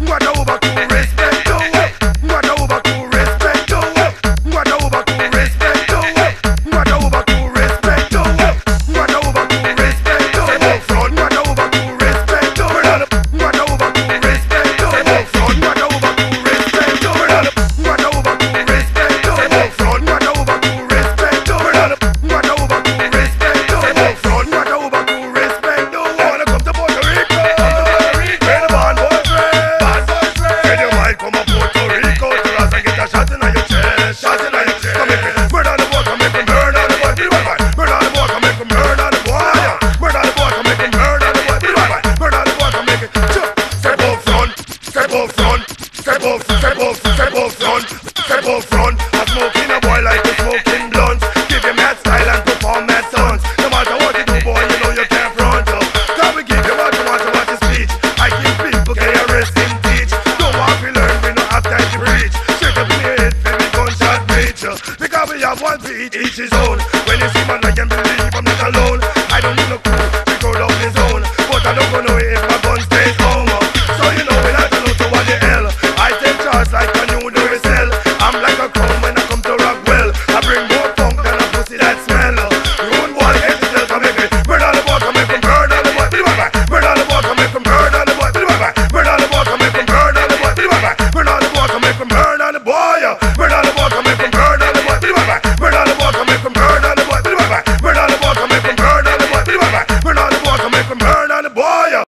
We're not